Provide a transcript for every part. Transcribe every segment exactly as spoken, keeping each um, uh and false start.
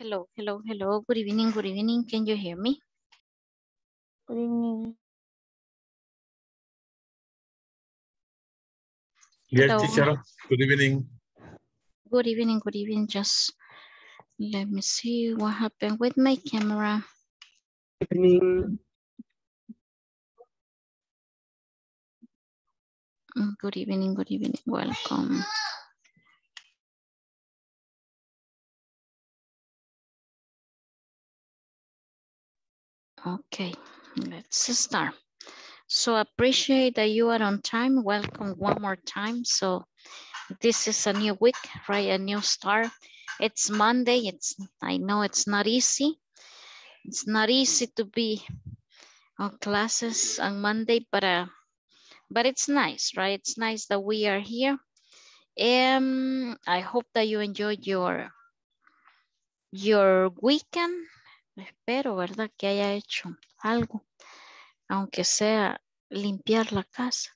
Hello, hello, hello. Good evening, good evening. Can you hear me? Good evening. Yes, hello. Teacher. Good evening. Good evening, good evening. Just let me see what happened with my camera. Good evening. Good evening, good evening. Welcome. Okay, let's start. So appreciate that you are on time. Welcome one more time. So this is a new week, right? A new start. It's Monday. It's I know it's not easy. It's not easy to be on classes on Monday, but uh, but it's nice, right? It's nice that we are here. Um, I hope that you enjoyed your your weekend. Espero, ¿verdad? Que haya hecho algo, aunque sea limpiar la casa,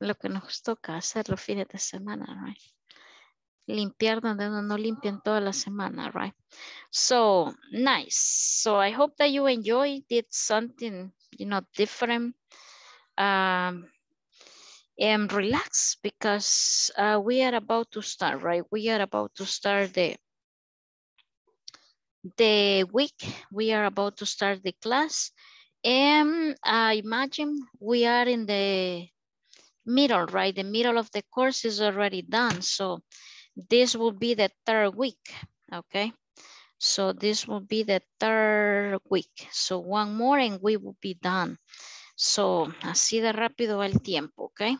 lo que nos toca hacer los fines de semana, right? Limpiar donde uno no limpia toda la semana, right? So, nice. So, I hope that you enjoy, did something, you know, different. Um, and relax because uh, we are about to start, right? We are about to start the the week, we are about to start the class, and I imagine we are in the middle, right? The middle of the course is already done, so this will be the third week, okay? So this will be the third week, so one more and we will be done. So así de rápido el tiempo, okay?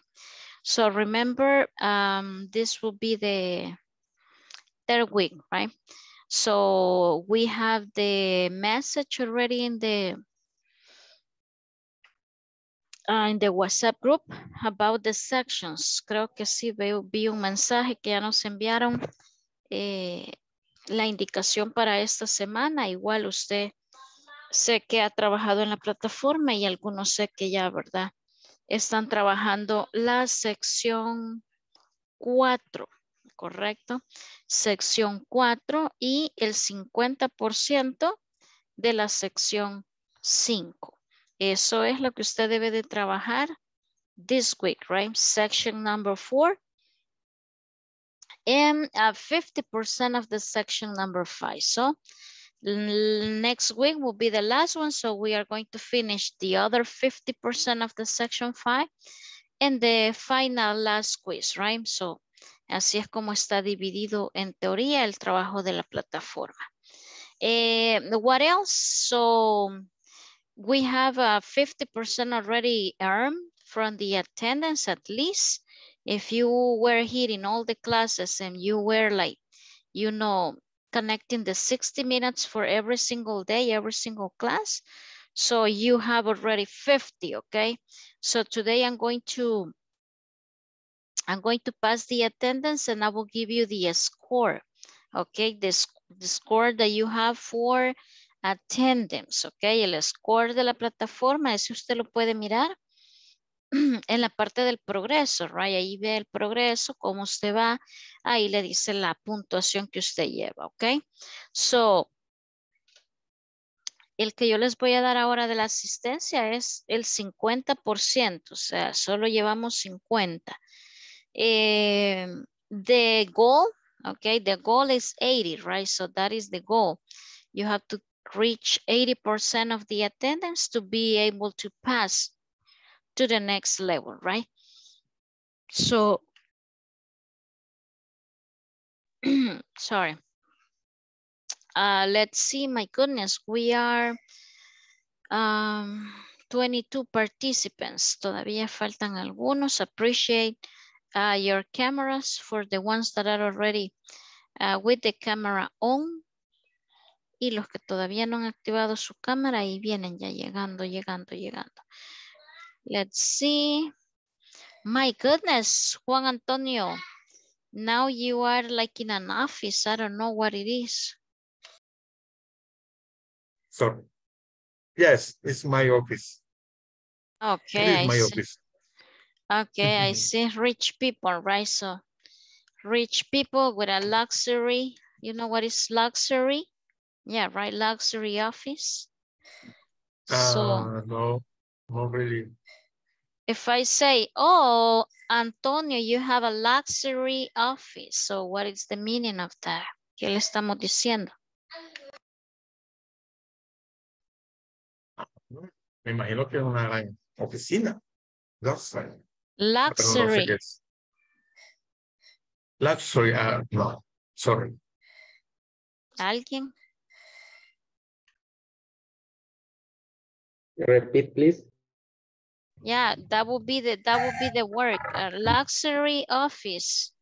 So remember, um, this will be the third week, right? So we have the message already in the uh, in the WhatsApp group about the sections. Creo que sí veo, vi un mensaje que ya nos enviaron eh, la indicación para esta semana. Igual usted sé que ha trabajado en la plataforma y algunos sé que ya, ¿verdad? Están trabajando la sección cuatro. Correcto, sección cuatro y el cincuenta por ciento de la sección cinco. Eso es lo que usted debe de trabajar this week, right? Section number four and uh, fifty percent of the section number five. So next week will be the last one. So we are going to finish the other fifty percent of the section five and the final last quiz, right? So así es como está dividido en teoría el trabajo de la plataforma. Eh, what else? So we have a fifty percent already earned from the attendance at least. If you were here in all the classes and you were like, you know, connecting the sixty minutes for every single day, every single class. So you have already fifty, okay? So today I'm going to I'm going to pass the attendance and I will give you the score, okay? The, sc the score that you have for attendance, okay? El score de la plataforma, eso usted lo puede mirar en la parte del progreso, right? Ahí ve el progreso, cómo usted va, ahí le dice la puntuación que usted lleva, okay? So, el que yo les voy a dar ahora de la asistencia es el cincuenta por ciento, o sea, solo llevamos cincuenta. Eh, the goal, okay, the goal is eighty, right? So that is the goal. You have to reach eighty percent of the attendance to be able to pass to the next level, right? So, sorry. Uh, let's see, my goodness, we are um, twenty-two participants. Todavía faltan algunos. Appreciate Uh, your cameras for the ones that are already uh, with the camera on. Y los que todavía no han activado su cámara y vienen ya llegando, llegando, llegando. Let's see. My goodness, Juan Antonio. Now you are like in an office. I don't know what it is. Sorry. Yes, it's my office. Okay. It is my office. Okay, I see rich people, right? So rich people with a luxury You know what is luxury? Yeah, right, luxury office. Uh, so no, not really. If I say, oh, Antonio, you have a luxury office. So what is the meaning of that? ¿Qué le estamos diciendo? Me imagino que es una gran oficina. Luxury. Luxury. No sé qué es. Luxury, uh, no, sorry. ¿Alguien? Repeat, please. Yeah, that would be the that would be the word, a luxury office.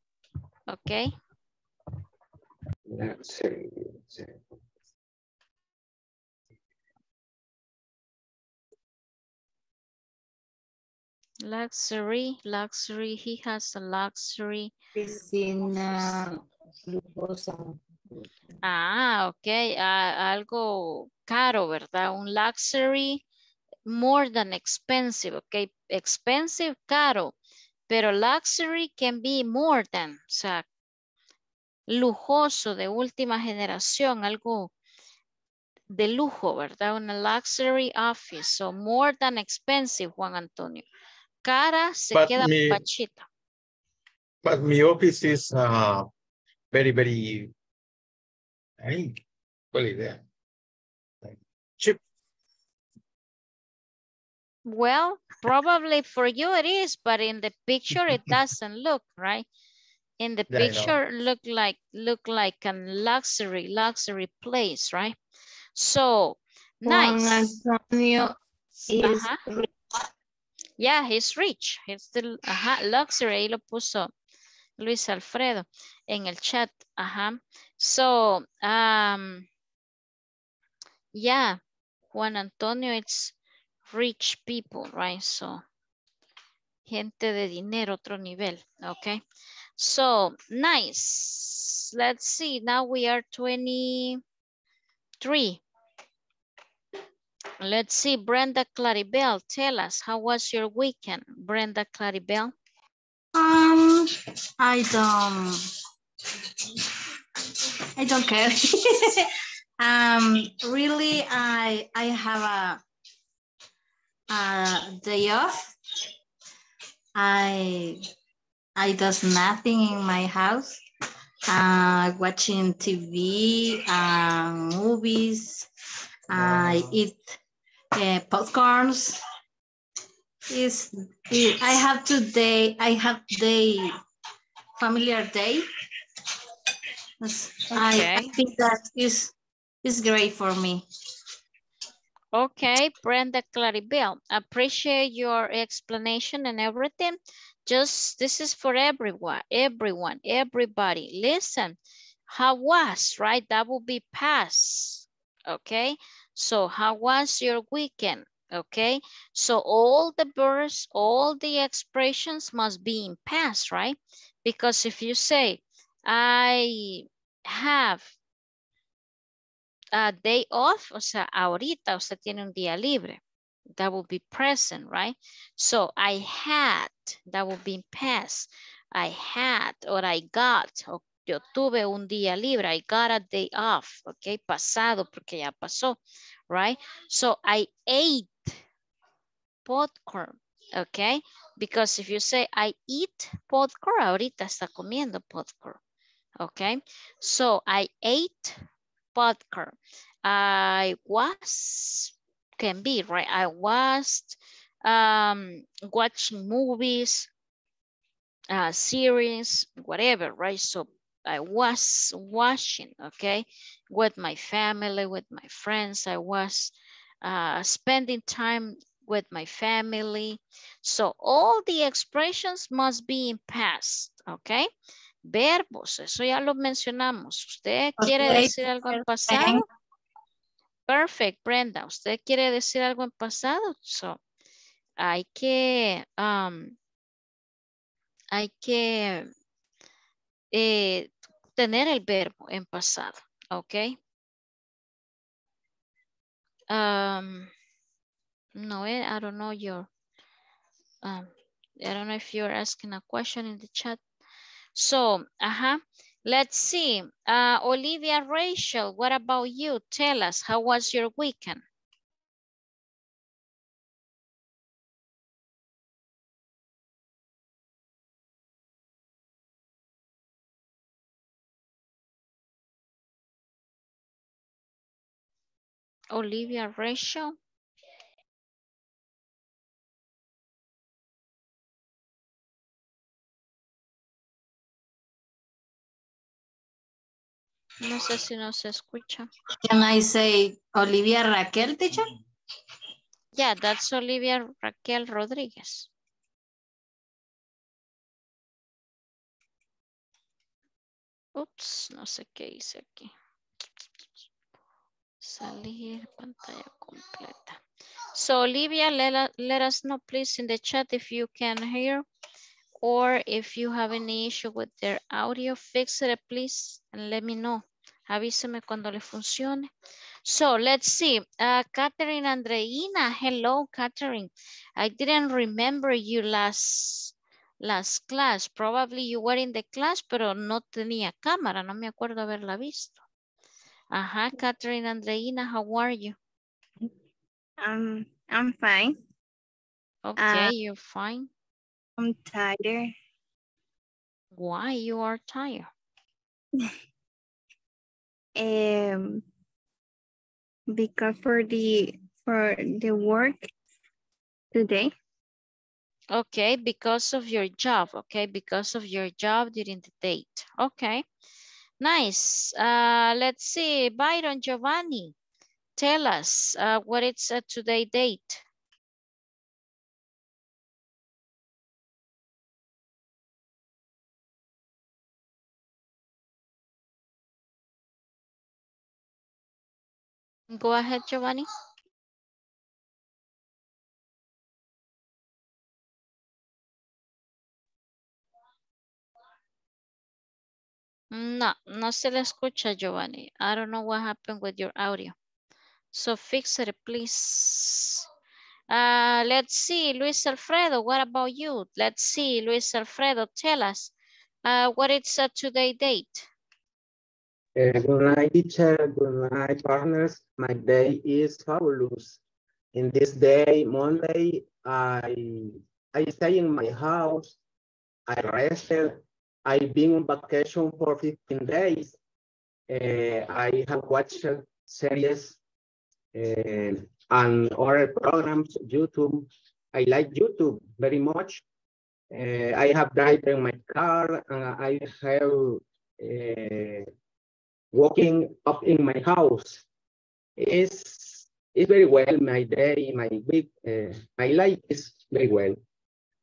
Okay. Luxury. Luxury, luxury. He has a luxury. Piscina lujosa. Ah, okay. Uh, algo caro, ¿verdad? Un luxury. More than expensive, okay? Expensive, caro, pero luxury can be more than, o sea, lujoso, de última generación, algo de lujo, ¿verdad? Una luxury office, so more than expensive, Juan Antonio. Cara se but queda mi, pachita. But my office is uh, very, very, I think, buena idea. Cheap. Well, probably for you it is, but in the picture it doesn't look right. In the yeah, picture look like look like a luxury luxury place, right? So nice. Juan Antonio is uh-huh. rich. Yeah, he's rich. He's the uh-huh, luxury. Ahí lo puso Luis Alfredo en el chat. Uh-huh. So um, yeah, Juan Antonio, it's rich people, right? So, gente de dinero, otro nivel, okay? So, nice. Let's see. Now we are twenty-three. Let's see. Brenda Claribel, tell us, how was your weekend, Brenda Claribel? Um, I don't, I don't care. um, really, I, I have a, Uh, day off. I I does nothing in my house. Uh, watching T V, uh, movies. I uh, eat uh, popcorns. Is it, I have today? I have day familiar day. Okay. I, I think that is is great for me. Okay, Brenda Claribel, appreciate your explanation and everything. Just, this is for everyone, everyone, everybody. Listen, how was, right? That will be past, okay? So how was your weekend, okay? So all the verbs, all the expressions must be in past, right? Because if you say, I have a day off, o sea, ahorita usted tiene un día libre. That would be present, right? So I had, that would be in past. I had or I got, o yo tuve un día libre. I got a day off, okay? Pasado porque ya pasó, right? So I ate popcorn, okay? Because if you say I eat popcorn, ahorita está comiendo popcorn, okay? So I ate popcorn. I was, can be, right? I was um, watching movies, uh, series, whatever, right? So I was watching, okay? With my family, with my friends. I was uh, spending time with my family. So all the expressions must be in past, okay? Verbos, eso ya lo mencionamos. ¿Usted quiere okay. decir algo en pasado? Perfect, Brenda. ¿Usted quiere decir algo en pasado? So, hay que, um, hay que eh, tener el verbo en pasado, ¿ok? Um, no, I don't know your, um, I don't know if you're asking a question in the chat. So, ajá, Let's see. Uh, Olivia, Rachel, what about you? Tell us, how was your weekend? Olivia, Rachel. No sé si no se escucha. Can I say Olivia Raquel, teacher? Yeah, that's Olivia Raquel Rodriguez. Ups, no sé qué hice aquí. Salir pantalla completa. So Olivia, let, let us know please in the chat if you can hear or if you have any issue with their audio, fix it please and let me know. Avíseme cuando le funcione. So let's see. Uh, Catherine Andreina. Hello, Catherine. I didn't remember you last, last class. Probably you were in the class, pero no tenía cámara. No me acuerdo haberla visto. Ajá, uh-huh. Catherine Andreina, how are you? Um, I'm fine. Okay, uh, you're fine. I'm tired. Why you are tired? um, because for the for the work today. Okay, because of your job. Okay, because of your job during the date. Okay. Nice. Uh, let's see. Byron Giovanni, tell us uh, what it's uh, today date. Go ahead, Giovanni. No, no se le escucha, Giovanni. I don't know what happened with your audio. So fix it, please. Uh, let's see, Luis Alfredo, what about you? Let's see, Luis Alfredo, tell us uh, what is uh, today's date. Uh, good night, teacher. Good night, partners. My day is fabulous. In this day, Monday, I, I stay in my house. I rested. I've been on vacation for fifteen days. Uh, I have watched series uh, and other programs, YouTube. I like YouTube very much. Uh, I have driven my car and I have uh, walking up in my house. It's, it's very well, my day, my week, uh, my life is very well.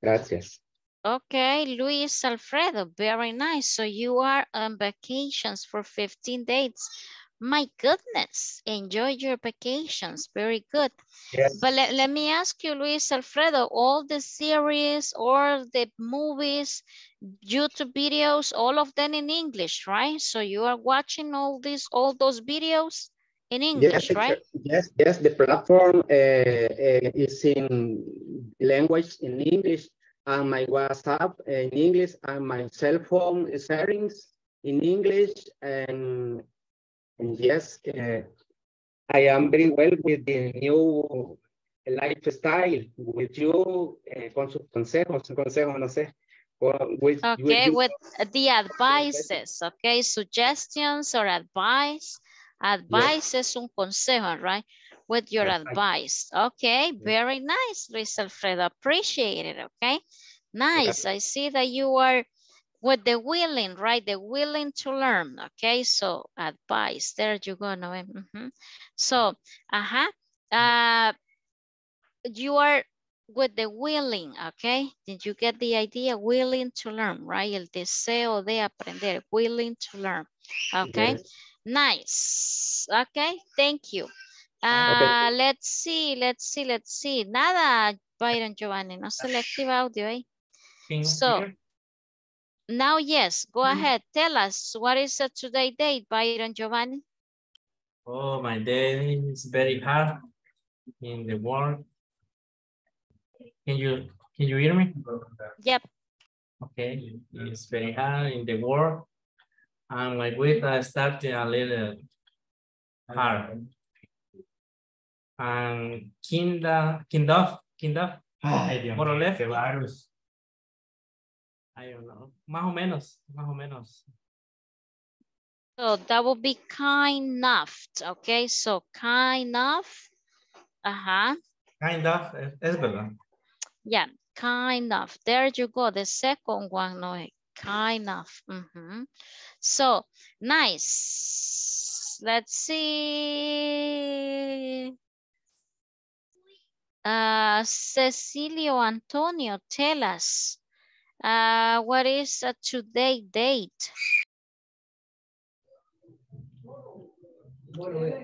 Gracias. Okay, Luis Alfredo, very nice. So you are on vacations for fifteen days. My goodness, enjoy your vacations. Very good. Yes. But le let me ask you, Luis Alfredo, all the series, all the movies, YouTube videos, all of them in English, right? So you are watching all these, all those videos in English, yes, right? Yes, yes, the platform uh, uh, is in language in English. And my WhatsApp in English and my cell phone settings in English. And, and yes, uh, I am very well with the new lifestyle with you, uh, con sus consejos, consejos, no sé. With, okay, with, with the advices, okay, suggestions or advice. Advice yes. Es un consejo, right? With your yes, advice. Okay, very nice, Luis Alfredo. Appreciate it, okay? Nice, yes. I see that you are with the willing, right? The willing to learn, okay? So advice, there you go, Noem. Mm-hmm. So, uh-huh, uh, you are with the willing, okay? Did you get the idea? Willing to learn, right? El deseo de aprender, willing to learn, okay? Yes. Nice, okay, thank you. Uh, okay. Let's see, let's see, let's see. Nada, Byron Giovanni, no se le activa audio ahí. Eh? So, now yes, go mm-hmm. ahead. Tell us, what is the today date, Byron Giovanni? Oh, my day is very hard in the world. Can you, can you hear me? Yep. Okay, it's very hard in the world. and like we are starting a little hard. And kinda, kinda, kinda, ay, Dios, more or less. Qué virus. I don't know. Más o menos, más o menos. So that would be kind of, okay? So kind of, uh-huh. Kind of, es verdad. Yeah, kind of. There you go. The second one, no, kind of. Mm-hmm. So nice. Let's see. Uh, Cecilio Antonio, tell us, uh, what is a today date?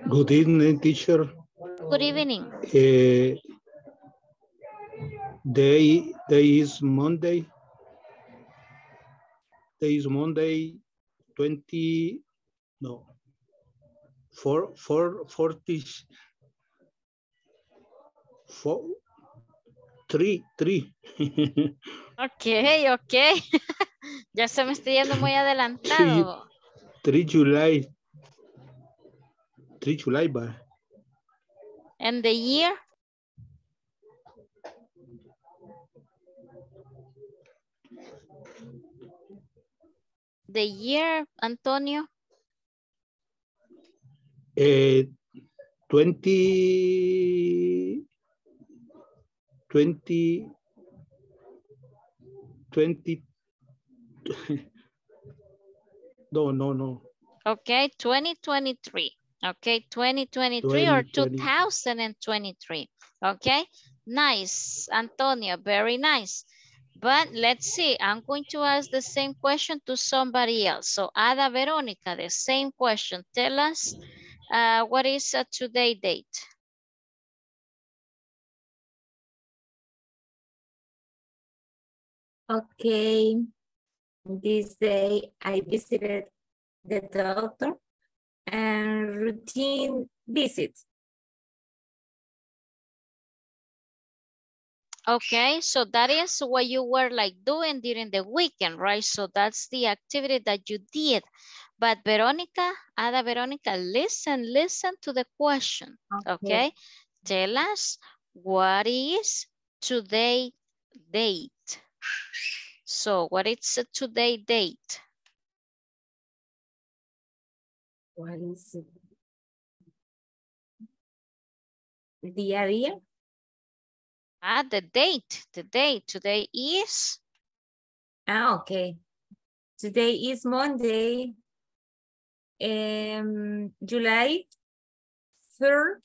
Good evening, teacher. Good evening. Uh, day, day is Monday. Day is Monday, twenty, no, four, four, forty. Four, three, three. Okay, okay. Ya se me estoy yendo muy adelantado. Three July. Three July, but. And the year? The year, Antonio? Uh, twenty. Twenty, twenty, no, no, no. Okay, twenty twenty-three. Okay, twenty twenty-three or two thousand twenty-three. Okay, nice, Antonio, very nice. But let's see, I'm going to ask the same question to somebody else. So, Ada Veronica, the same question. Tell us, uh, what is a today date? Okay, this day I visited the doctor and routine visits. Okay, so that is what you were like doing during the weekend, right? So that's the activity that you did. But Veronica, Ada Veronica, listen, listen to the question, okay? okay? Tell us, what is today date? So, what is today date? What is it? The year? Ah, the date. The date. Today is? Ah, okay. Today is Monday, um, July third,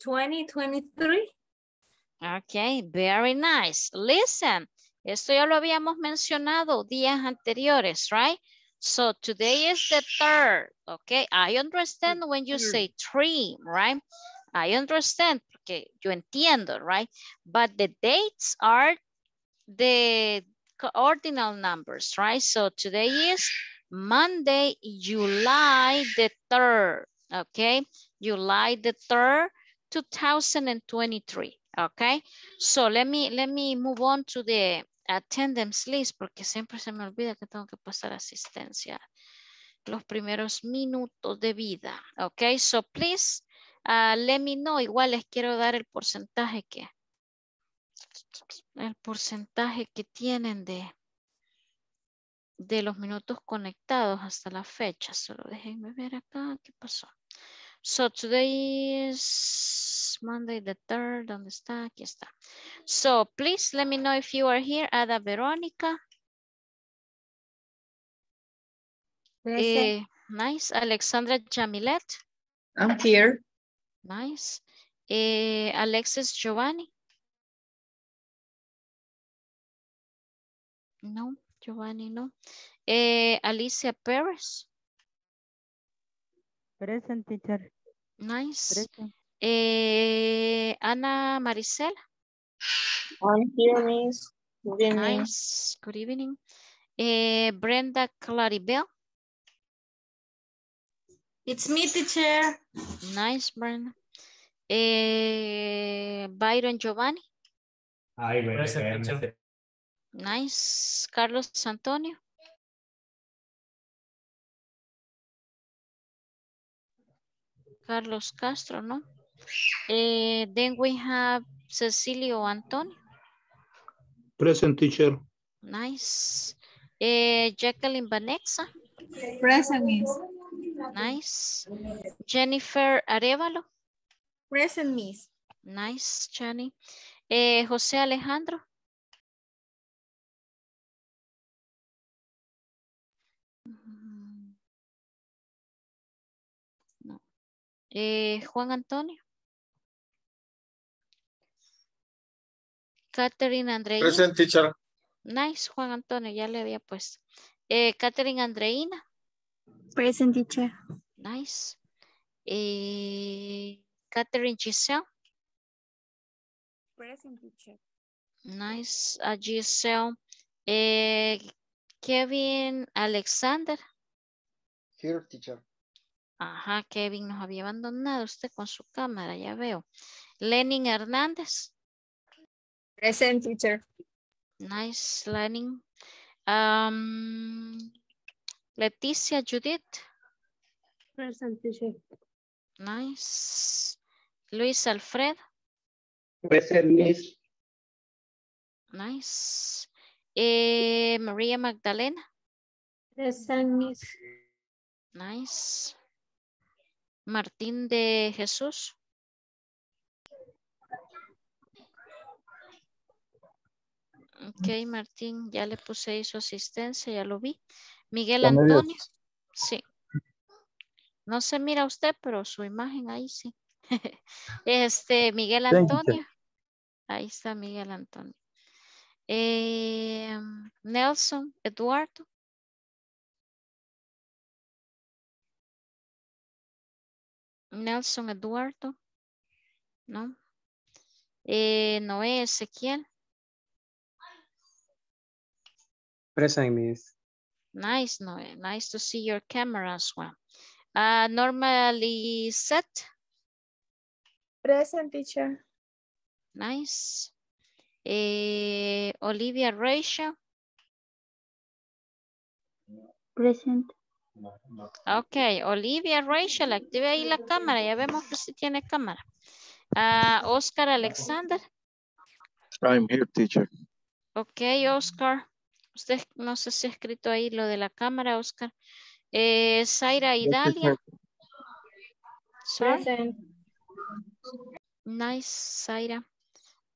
twenty twenty-three. Okay, very nice. Listen, esto ya lo habíamos mencionado días anteriores, right? So today is the third, okay? I understand when you say three, right? I understand, porque yo entiendo, right? But the dates are the ordinal numbers, right? So today is Monday, July the third, okay? July the third, two thousand twenty-three. Okay, so let me let me move on to the attendance list porque siempre se me olvida que tengo que pasar asistencia los primeros minutos de vida. Okay, so please uh, let me know. Igual les quiero dar el porcentaje que el porcentaje que tienen de de los minutos conectados hasta la fecha. Solo déjenme ver acá qué pasó. So today is Monday the third. ¿Dónde está? Aquí está. So please let me know if you are here, Ada Veronica. Eh, nice. Alexandra Jamilet. I'm here. Nice. Eh, Alexis Giovanni. No, Giovanni, no. Eh, Alicia Perez. Present, teacher. Nice. Present. Eh, Ana Maricela. I'm here, miss. Good evening. Nice. Good evening. Eh, Brenda Claribel. It's me, teacher. Nice, Brenda. Eh, Byron Giovanni. I present, teacher. Nice. Carlos Antonio. Carlos Castro, no? Uh, then we have Cecilio Antonio. Present, teacher. Nice. Uh, Jacqueline Vanexa. Present, miss. Nice. Jennifer Arevalo. Present, miss. Nice, Chani. Uh, José Alejandro. No. Eh, Juan Antonio. Catherine Andreina. Present, teacher. Nice, Juan Antonio, ya le había puesto. Eh, Catherine Andreina. Present, teacher. Nice. Eh, Catherine Giselle. Present, teacher. Nice, uh, Giselle. Eh, Kevin Alexander. Here, teacher. Ajá, Kevin nos había abandonado usted con su cámara, ya veo. Lenin Hernández. Present, teacher. Nice, Lenin. Um, Leticia Judith. Present, teacher. Nice. Luis Alfred. Present, miss. Nice. Eh, María Magdalena. Present, miss. Nice. Martín de Jesús. Ok, Martín, ya le puse ahí su asistencia, ya lo vi. Miguel Antonio. Sí. No se mira usted, pero su imagen ahí sí. Este, Miguel Antonio. Ahí está Miguel Antonio. Eh, Nelson Eduardo. Nelson Eduardo. No. Eh, Noé Ezequiel. Present, miss. Nice, Noé. Nice to see your camera as well. Uh, Norma Lisette. Present, teacher. Nice. Eh, Olivia Rachel. Present. Ok, Olivia Rachel, active ahí la cámara. Ya vemos que sí tiene cámara. Uh, Oscar Alexander. I'm here, teacher. Ok, Oscar. Usted no sé si ha escrito ahí lo de la cámara, Oscar. Eh, Zaira Idalia. Present. Nice, Zaira.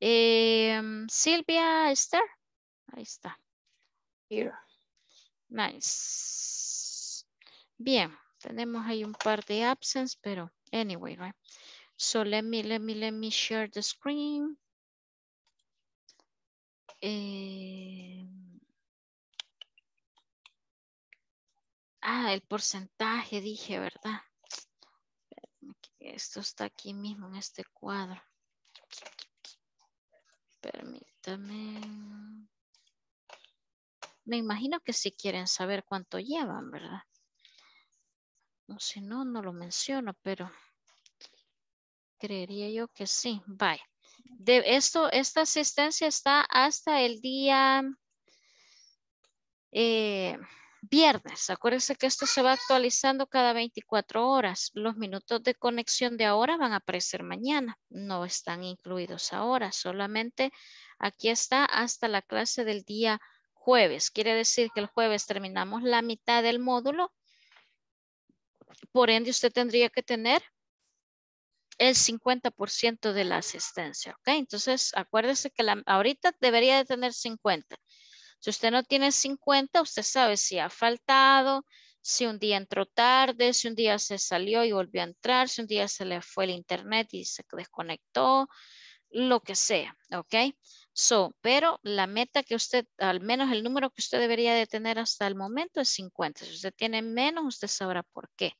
Eh, Silvia Esther. Ahí está. Here. Nice. Bien. Tenemos ahí un par de absence, pero anyway, right? So let me, let me, let me share the screen. Eh, Ah, el porcentaje, dije, ¿verdad? Esto está aquí mismo en este cuadro. Permítame. Me imagino que si quieren saber cuánto llevan, ¿verdad? O si no, no lo menciono, pero creería yo que sí. Bye. De esto, esta asistencia está hasta el día... Eh, viernes, acuérdense que esto se va actualizando cada veinticuatro horas. Los minutos de conexión de ahora van a aparecer mañana. No están incluidos ahora, solamente aquí está hasta la clase del día jueves. Quiere decir que el jueves terminamos la mitad del módulo. Por ende, usted tendría que tener el cincuenta por ciento de la asistencia. ¿Ok? Entonces, acuérdese que la, ahorita debería de tener cincuenta. Si usted no tiene cincuenta, usted sabe si ha faltado, si un día entró tarde, si un día se salió y volvió a entrar, si un día se le fue el internet y se desconectó, lo que sea, ¿ok? So, pero la meta que usted, al menos el número que usted debería de tener hasta el momento es cincuenta. Si usted tiene menos, usted sabrá por qué.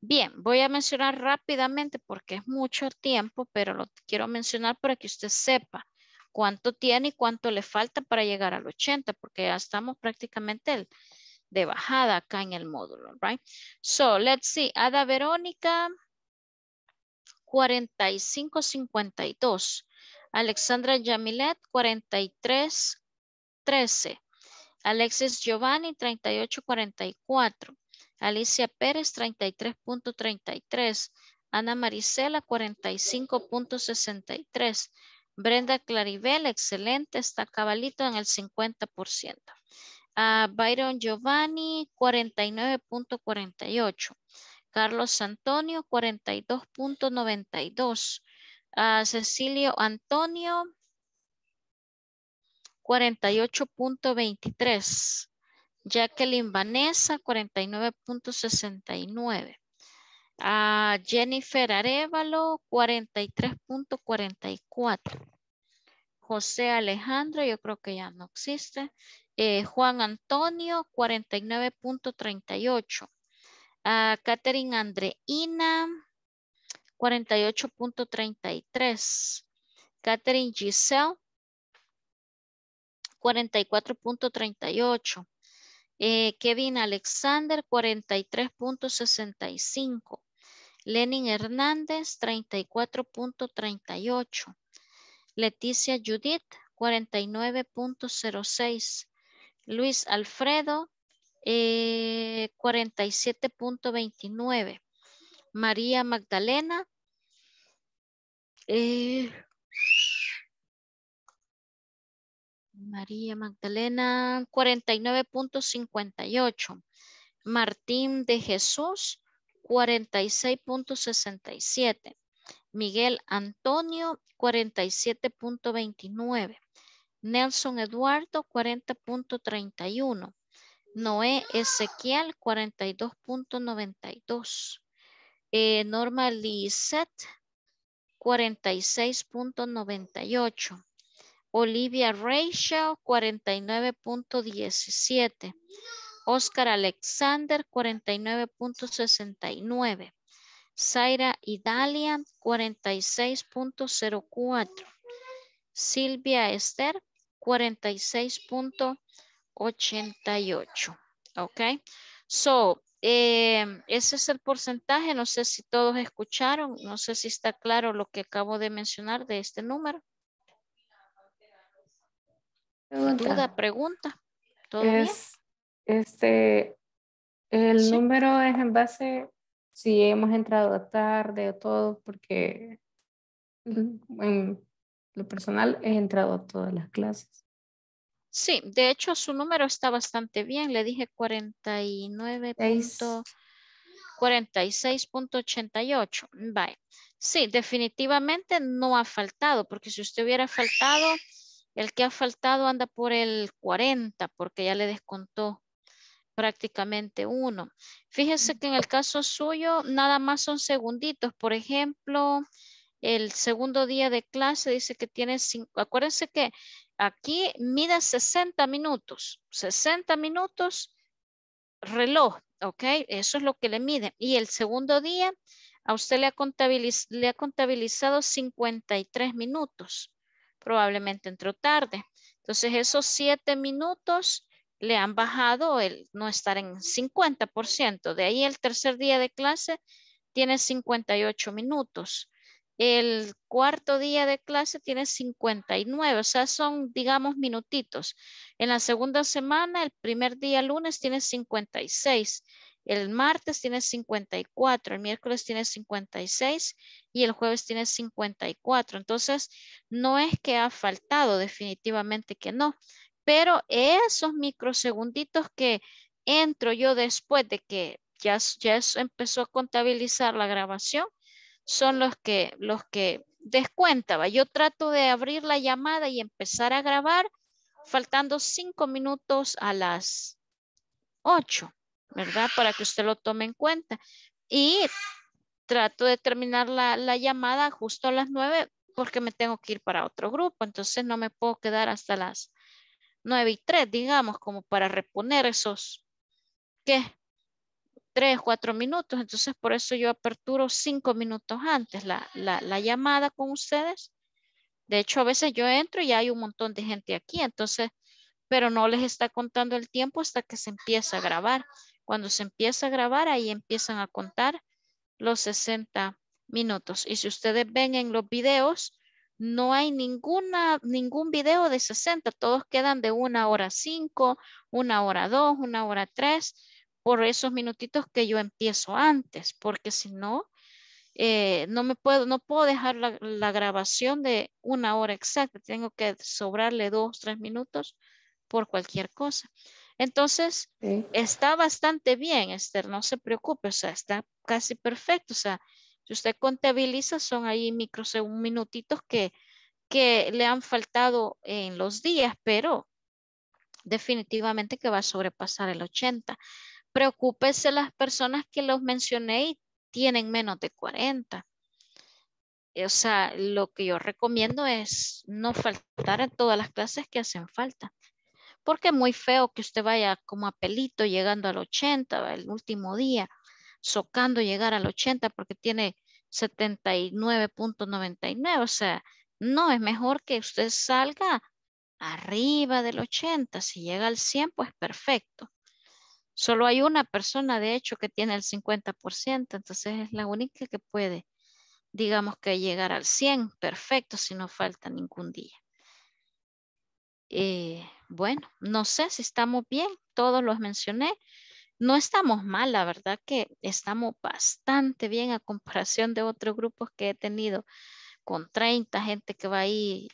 Bien, voy a mencionar rápidamente porque es mucho tiempo, pero lo quiero mencionar para que usted sepa cuánto tiene y cuánto le falta para llegar al ochenta, porque ya estamos prácticamente de bajada acá en el módulo, right? So, let's see, Ada Verónica, cuarenta y cinco cincuenta y dos. Alexandra Yamilet, cuarenta y tres trece. Alexis Giovanni, treinta y ocho cuarenta y cuatro. Alicia Pérez, treinta y tres punto treinta y tres. Ana Marisela, cuarenta y cinco punto sesenta y tres. Brenda Claribel, excelente, está cabalito en el cincuenta por ciento. Uh, Byron Giovanni, cuarenta y nueve punto cuarenta y ocho. Carlos Antonio, cuarenta y dos punto noventa y dos. Uh, Cecilio Antonio, cuarenta y ocho punto veintitrés. Jacqueline Vanessa, cuarenta y nueve punto sesenta y nueve. Uh, Jennifer Arevalo, cuarenta y tres punto cuarenta y cuatro. José Alejandro, yo creo que ya no existe. Eh, Juan Antonio, cuarenta y nueve punto treinta y ocho. Uh, Catherine Andreina, cuarenta y ocho punto treinta y tres. Catherine Giselle, cuarenta y cuatro punto treinta y ocho. Eh, Kevin Alexander, cuarenta y tres punto sesenta y cinco. Lenin Hernández, treinta y cuatro punto treinta y ocho. Leticia Judith, cuarenta y nueve punto cero seis. Luis Alfredo, eh, cuarenta y siete punto veintinueve. María Magdalena, eh, María Magdalena, cuarenta y nueve punto cincuenta y ocho. Martín de Jesús, cuarenta y seis punto sesenta y siete. Miguel Antonio, cuarenta y siete punto veintinueve. Nelson Eduardo, cuarenta punto treinta y uno. Noé Ezequiel, cuarenta y dos punto noventa y dos. Eh, Norma Lisette, cuarenta y seis punto noventa y ocho. Olivia Rachel, cuarenta y nueve punto diecisiete. Oscar Alexander, cuarenta y nueve punto sesenta y nueve. Zaira Idalia, cuarenta y seis punto cero cuatro. Silvia Esther, cuarenta y seis punto ochenta y ocho. Ok. So, eh, ese es el porcentaje. No sé si todos escucharon. No sé si está claro lo que acabo de mencionar de este número. Pregunta. Duda, pregunta. ¿Todo es, bien? Este, el sí. número es en base si hemos entrado tarde o todo, porque en lo personal he entrado a todas las clases. Sí, de hecho su número está bastante bien. Le dije cuarenta y nueve punto cuarenta y seis punto ochenta y ocho. Bye. Sí, definitivamente no ha faltado, porque si usted hubiera faltado... El que ha faltado anda por el cuarenta porque ya le descontó prácticamente uno. Fíjese que en el caso suyo nada más son segunditos. Por ejemplo, el segundo día de clase dice que tiene cinco. Acuérdense que aquí mide sesenta minutos. sesenta minutos reloj, ¿ok? Eso es lo que le mide. Y el segundo día a usted le ha, contabiliz- le ha contabilizado cincuenta y tres minutos. Probablemente entró tarde. Entonces esos siete minutos le han bajado el no estar en cincuenta por ciento. De ahí el tercer día de clase tiene cincuenta y ocho minutos. El cuarto día de clase tiene cincuenta y nueve. O sea, son, digamos, minutitos. En la segunda semana, el primer día lunes tiene cincuenta y seis. El martes tiene cincuenta y cuatro, el miércoles tiene cincuenta y seis y el jueves tiene cincuenta y cuatro. Entonces, no es que ha faltado, definitivamente que no. Pero esos microsegunditos que entro yo después de que ya, ya empezó a contabilizar la grabación, son los que, los que descuentaba. Yo trato de abrir la llamada y empezar a grabar faltando cinco minutos a las ocho. ¿Verdad? Para que usted lo tome en cuenta. Y trato de terminar la, la llamada justo a las nueve porque me tengo que ir para otro grupo. Entonces no me puedo quedar hasta las nueve y tres, digamos, como para reponer esos, ¿qué? Tres, cuatro minutos. Entonces por eso yo aperturo cinco minutos antes la, la, la llamada con ustedes. De hecho, a veces yo entro y hay un montón de gente aquí. Entonces, pero no les está contando el tiempo hasta que se empieza a grabar. Cuando se empieza a grabar, ahí empiezan a contar los sesenta minutos. Y si ustedes ven en los videos, no hay ninguna, ningún video de sesenta. Todos quedan de una hora cinco, una hora dos, una hora tres, por esos minutitos que yo empiezo antes. Porque si no, eh, no me puedo, no puedo dejar la, la grabación de una hora exacta. Tengo que sobrarle dos, tres minutos por cualquier cosa. Entonces, sí, está bastante bien, Esther, no se preocupe, o sea, está casi perfecto. O sea, si usted contabiliza, son ahí microsegundos, minutitos que, que le han faltado en los días, pero definitivamente que va a sobrepasar el ochenta. Preocúpese las personas que los mencioné y tienen menos de cuarenta. O sea, lo que yo recomiendo es no faltar en todas las clases que hacen falta. Porque es muy feo que usted vaya como a pelito llegando al ochenta, el último día, socando llegar al ochenta porque tiene setenta y nueve punto noventa y nueve. O sea, no, es mejor que usted salga arriba del ochenta. Si llega al cien, pues perfecto. Solo hay una persona, de hecho, que tiene el cincuenta por ciento. Entonces es la única que puede, digamos, que llegar al cien. Perfecto, si no falta ningún día. Eh, bueno, no sé si estamos bien, todos los mencioné, no estamos mal, la verdad que estamos bastante bien a comparación de otros grupos que he tenido con treinta, gente que va ahí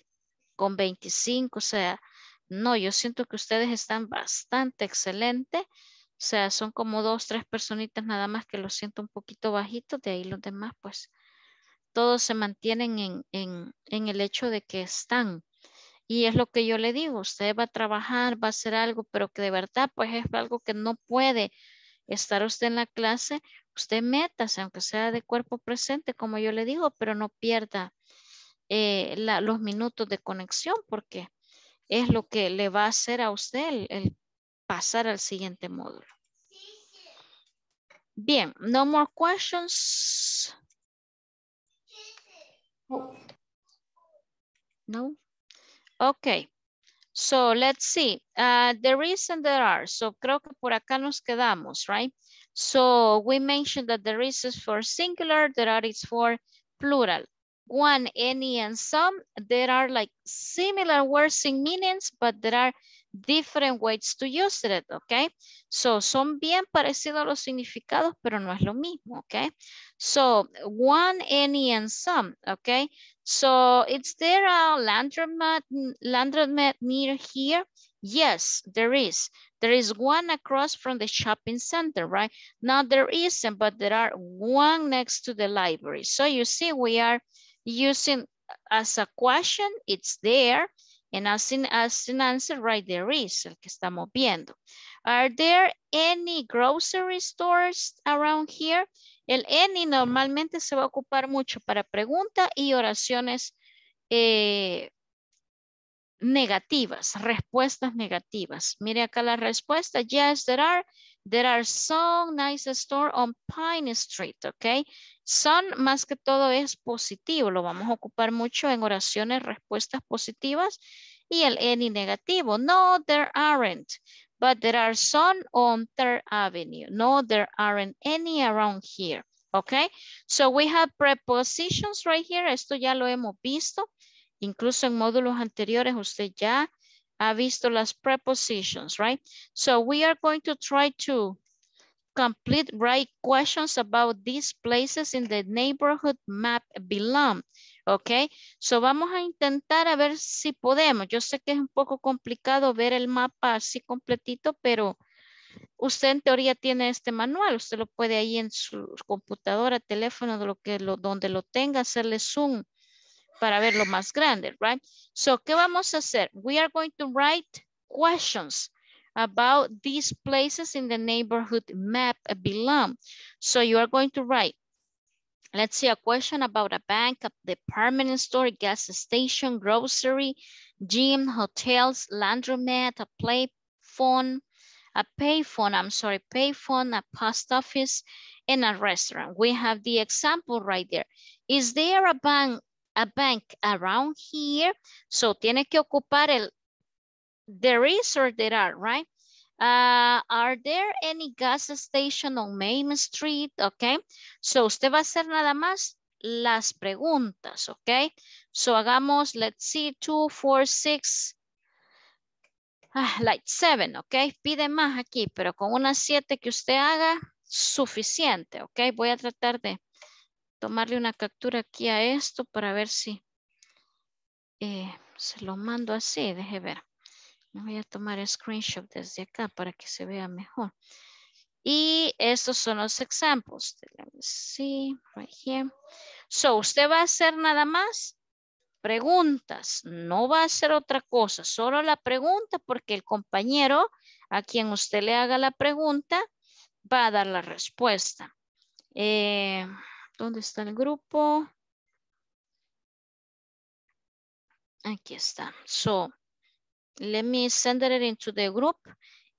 con veinticinco, o sea, no, yo siento que ustedes están bastante excelentes, o sea, son como dos, tres personitas nada más que lo siento un poquito bajito, de ahí los demás pues todos se mantienen en, en, en el hecho de que están. Y es lo que yo le digo, usted va a trabajar, va a hacer algo, pero que de verdad pues es algo que no puede estar usted en la clase. Usted métase, aunque sea de cuerpo presente, como yo le digo, pero no pierda eh, la, los minutos de conexión, porque es lo que le va a hacer a usted el, el pasar al siguiente módulo. Bien, no more questions. No. Ok, so let's see. Uh, there is and there are. So creo que por acá nos quedamos, right? So we mentioned that there is for singular, there are is for plural. One, any, and some. There are like similar words in meanings, but there are different ways to use it, okay? So son bien parecidos los significados, pero no es lo mismo, okay? So one, any, and some, okay? So is there a laundromat, laundromat near here? Yes, there is. There is one across from the shopping center, right? Now there isn't, but there are one next to the library. So you see, we are using as a question, it's there. And as, in, as an answer, right, there is, el que estamos viendo. Are there any grocery stores around here? El any normalmente se va a ocupar mucho para preguntas y oraciones eh, negativas, respuestas negativas. Mire acá la respuesta. Yes, there are. There are some nice stores on Pine Street, ¿ok? Son más que todo es positivo. Lo vamos a ocupar mucho en oraciones, respuestas positivas. Y el any negativo. No, there aren't. But there are some on Third Avenue. No, there aren't any around here. Okay, so we have prepositions right here. Esto ya lo hemos visto. Incluso en módulos anteriores usted ya ha visto las prepositions, right? So we are going to try to complete right questions about these places in the neighborhood map below. Ok, so vamos a intentar a ver si podemos. Yo sé que es un poco complicado ver el mapa así completito, pero usted en teoría tiene este manual. Usted lo puede ahí en su computadora, teléfono, de lo que lo, donde lo tenga, hacerle zoom para verlo más grande, right? So, ¿qué vamos a hacer? We are going to write questions about these places in the neighborhood map below. So, you are going to write, let's see, a question about a bank, a department store, gas station, grocery, gym, hotels, laundromat, a play phone, a pay phone, I'm sorry, pay phone, a post office, and a restaurant. We have the example right there. Is there a bank, a bank around here? So tiene que ocupar el there is or there are, right? Uh, are there any gas station on Main Street? Okay, so usted va a hacer nada más las preguntas, okay? So hagamos, let's see, two, four, six, ah, like seven, okay? Pide más aquí, pero con unas siete que usted haga, suficiente, okay? Voy a tratar de tomarle una captura aquí a esto para ver si eh, se lo mando así. Deje ver. Voy a tomar screenshot desde acá para que se vea mejor. Y estos son los ejemplos. Let me see, right here. So, usted va a hacer nada más preguntas. No va a hacer otra cosa. Solo la pregunta, porque el compañero a quien usted le haga la pregunta va a dar la respuesta. Eh, ¿Dónde está el grupo? Aquí está. So, let me send it into the group.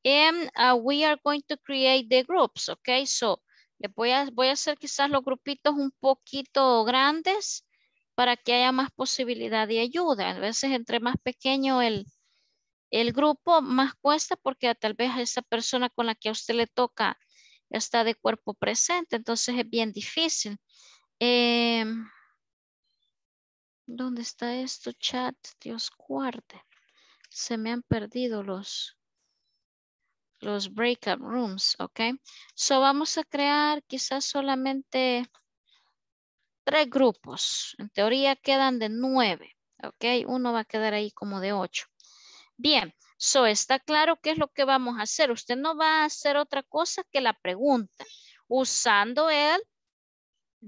And uh, we are going to create the groups, okay? So, les voy a, voy a hacer quizás los grupitos un poquito grandes para que haya más posibilidad de ayuda. A veces entre más pequeño el, el grupo, más cuesta, porque tal vez esa persona con la que a usted le toca está de cuerpo presente, entonces es bien difícil. Eh, ¿Dónde está esto, chat? Dios guarde. Se me han perdido los... los breakout rooms, ok. So vamos a crear quizás solamente tres grupos. En teoría quedan de nueve, ok. Uno va a quedar ahí como de ocho. Bien, so está claro qué es lo que vamos a hacer. Usted no va a hacer otra cosa que la pregunta, usando el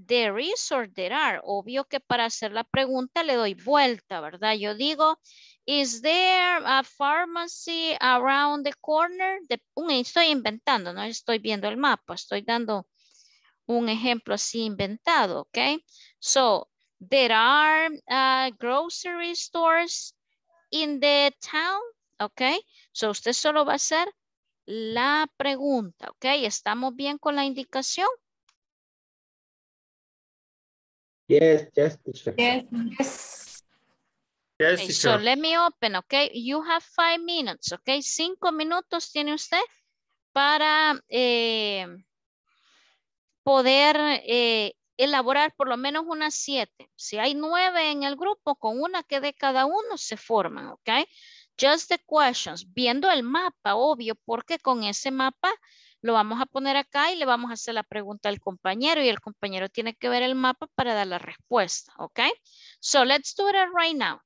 there is or there are. Obvio que para hacer la pregunta le doy vuelta, ¿verdad? Yo digo, is there a pharmacy around the corner? De, un, estoy inventando, no estoy viendo el mapa, estoy dando un ejemplo así inventado, ¿ok? So, there are uh, grocery stores in the town, ¿ok? So, usted solo va a hacer la pregunta, ¿ok? ¿Estamos bien con la indicación? Yes, yes, teacher. Yes, yes. Yes, okay, teacher. So let me open, okay? You have five minutes, okay? Cinco minutos tiene usted para eh, poder eh, elaborar por lo menos unas siete. Si hay nueve en el grupo, con una que de cada uno se forman, okay? Just the questions, viendo el mapa, obvio, porque con ese mapa lo vamos a poner acá y le vamos a hacer la pregunta al compañero, y el compañero tiene que ver el mapa para dar la respuesta, ¿ok? So let's do it right now.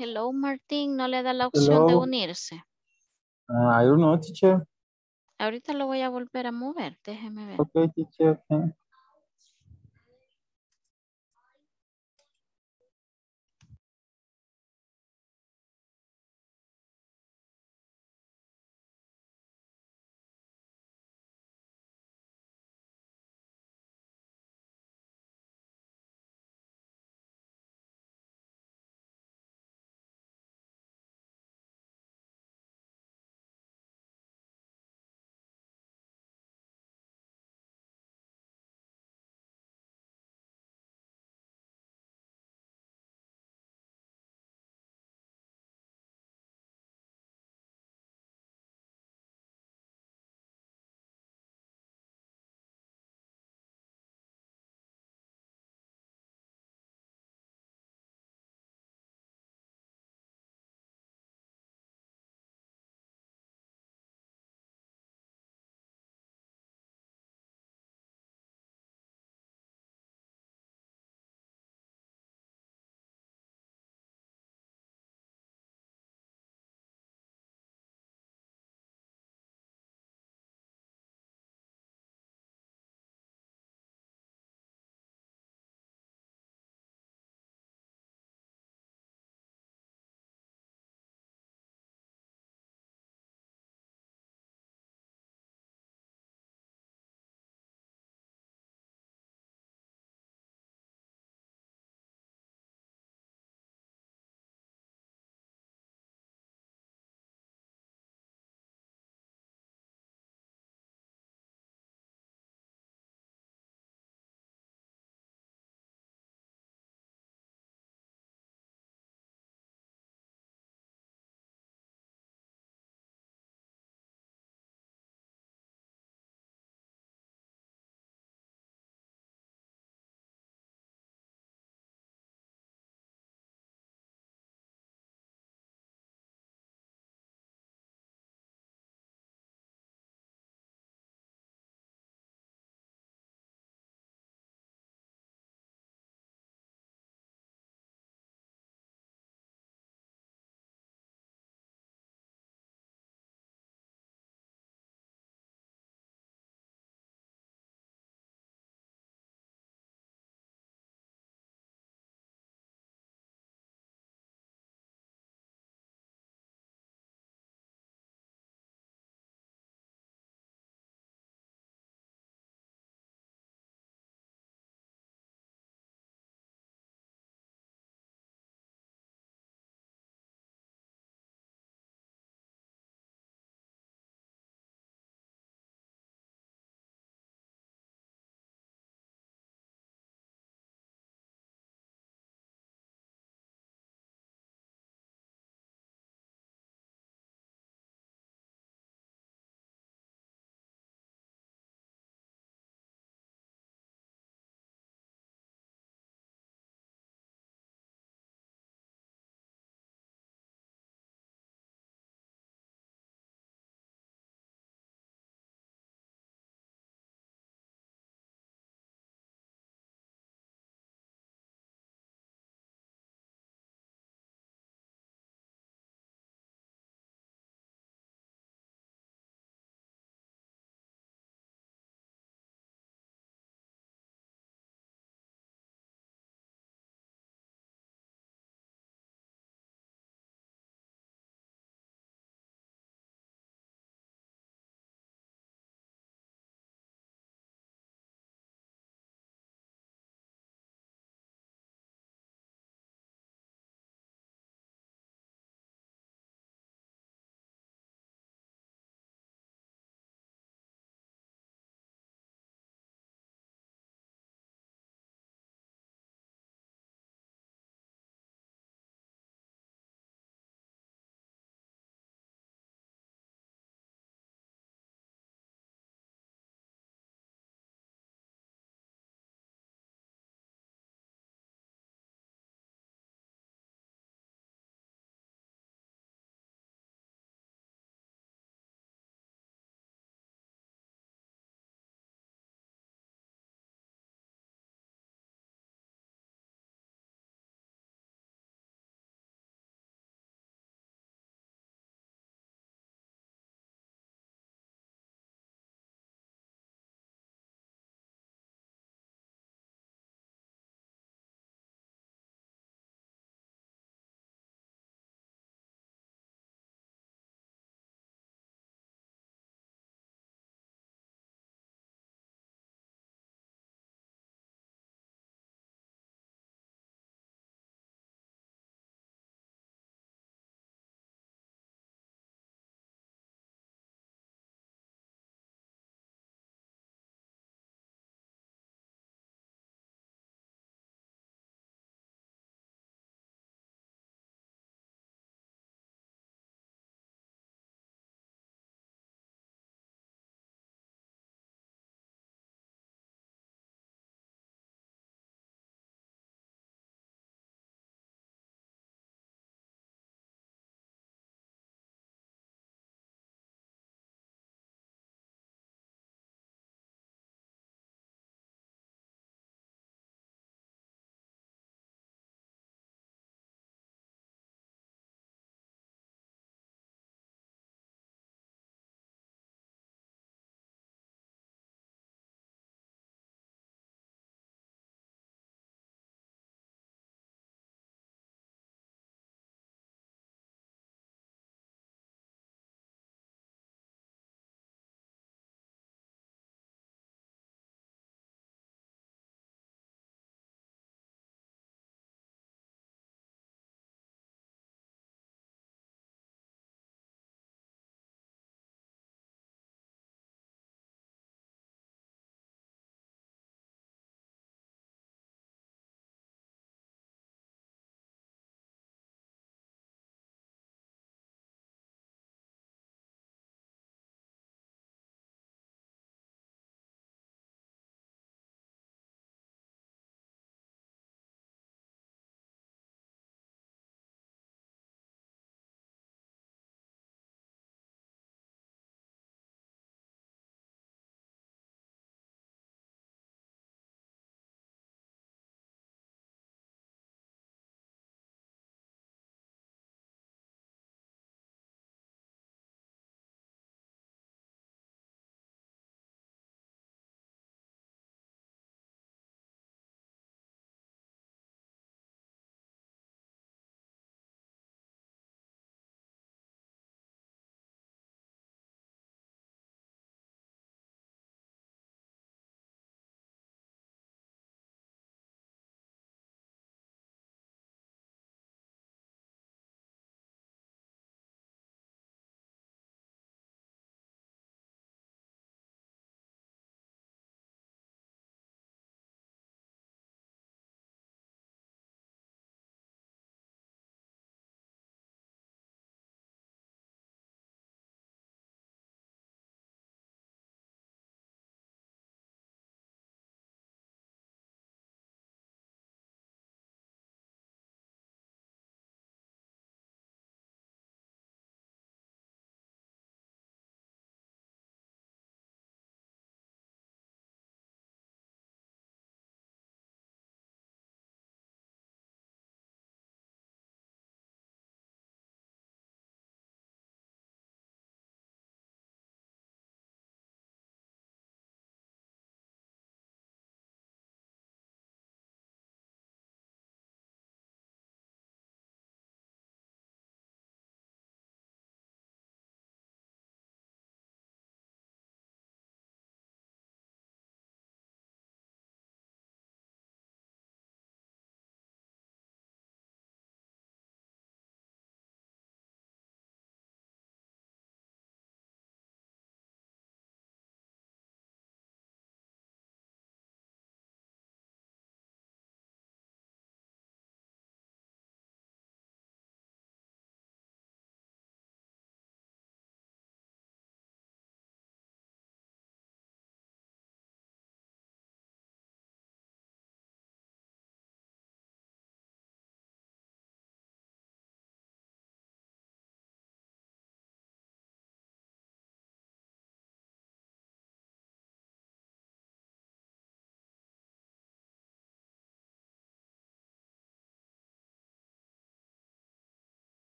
Hello, Martín, no le da la opción Hello. de unirse. Uh, I don't know, teacher. Ahorita lo voy a volver a mover, déjeme ver. Ok, teacher. Okay.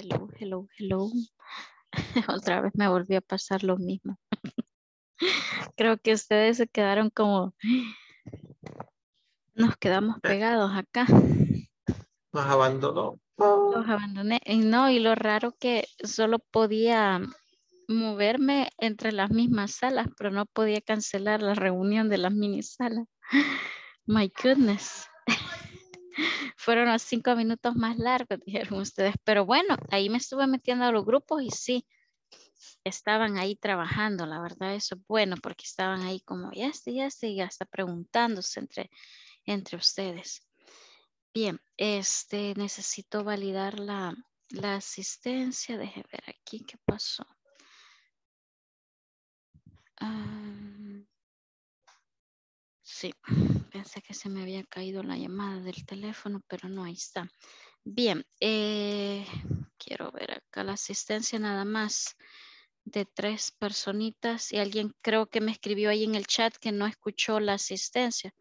Hello, hello, hello. Otra vez me volví a pasar lo mismo. Creo que ustedes se quedaron como... Nos quedamos pegados acá. Nos abandonó. Los abandoné. No, y lo raro que solo podía moverme entre las mismas salas, pero no podía cancelar la reunión de las mini salas. My goodness. Fueron los cinco minutos más largos, dijeron ustedes. Pero bueno, ahí me estuve metiendo a los grupos y sí, estaban ahí trabajando. La verdad, eso es bueno, porque estaban ahí como ya está, ya está, ya está preguntándose entre, entre ustedes. Bien, este, necesito validar la, la asistencia. Deje ver aquí qué pasó. Um, sí, pensé que se me había caído la llamada del teléfono, pero no, ahí está. Bien, eh, quiero ver acá la asistencia nada más de tres personitas y alguien creo que me escribió ahí en el chat que no escuchó la asistencia.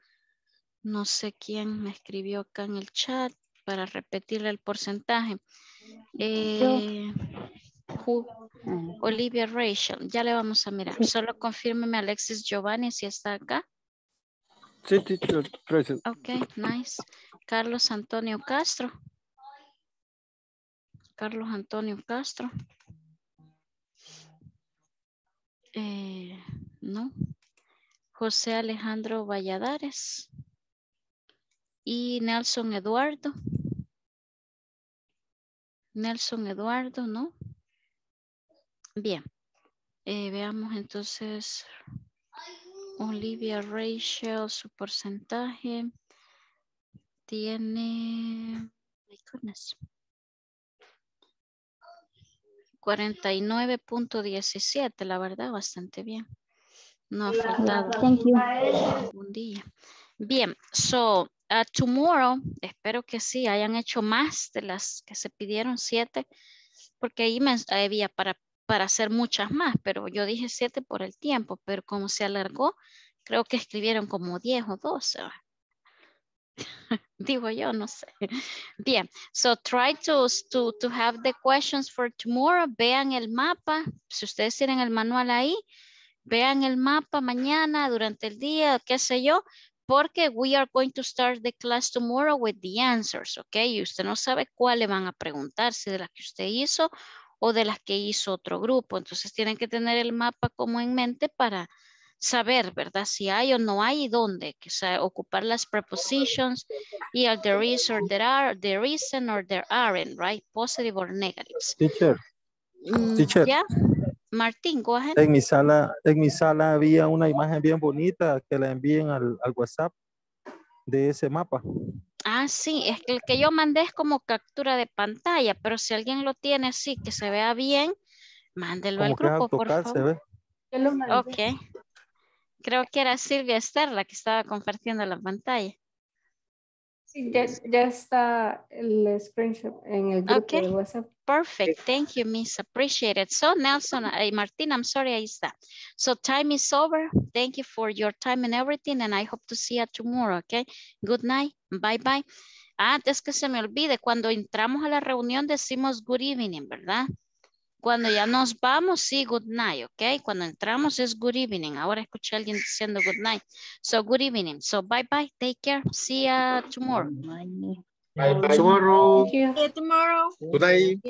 No sé quién me escribió acá en el chat para repetirle el porcentaje. Eh, Who? Olivia Rachel, ya le vamos a mirar. Solo confírmeme Alexis Giovanni si está acá. Sí, teacher, present. Ok, nice. Carlos Antonio Castro. Carlos Antonio Castro. Eh, no. José Alejandro Valladares. Y Nelson Eduardo. Nelson Eduardo, ¿no? Bien, eh, veamos entonces Olivia Rachel, su porcentaje tiene cuarenta y nueve punto diecisiete, la verdad bastante bien, no ha faltado un día. Bien, so uh, tomorrow, espero que sí hayan hecho más de las que se pidieron siete, porque ahí me había para para hacer muchas más, pero yo dije siete por el tiempo, pero como se alargó, creo que escribieron como diez o doce. Digo yo, no sé. Bien, so try to, to, to have the questions for tomorrow. Vean el mapa, si ustedes tienen el manual ahí, vean el mapa mañana, durante el día, qué sé yo, porque we are going to start the class tomorrow with the answers, ok? Y usted no sabe cuál le van a preguntar, si de las que usted hizo o de las que hizo otro grupo. Entonces tienen que tener el mapa como en mente para saber, ¿verdad? Si hay o no hay y dónde. Quizá ocupar las prepositions y el there is or there are, there isn't or there aren't, right? Positive or negatives. Teacher. Mm, Teacher. ¿Ya? Martín, go ahead. En mi sala, en mi sala había una imagen bien bonita que la envíen al, al WhatsApp de ese mapa. Ah, sí, es que el que yo mandé es como captura de pantalla, pero si alguien lo tiene así, que se vea bien, mándelo al grupo, por favor. Ok. Creo que era Silvia Esther la que estaba compartiendo la pantalla. Sí, ya, ya está el screenshot en el grupo okay. de WhatsApp. Perfect, thank you, Miss, appreciate it. So Nelson, uh, Martín, I'm sorry, ahí está. So time is over. Thank you for your time and everything, and I hope to see you tomorrow, okay? Good night, bye-bye. Antes que se me olvide, cuando entramos a la reunión decimos good evening, ¿verdad? Cuando ya nos vamos, sí, good night, ok? Cuando entramos es good evening. Ahora escuché a alguien diciendo good night. So, good evening. So, bye-bye. Take care. See ya tomorrow. Bye-bye. Tomorrow. See you tomorrow. Good night.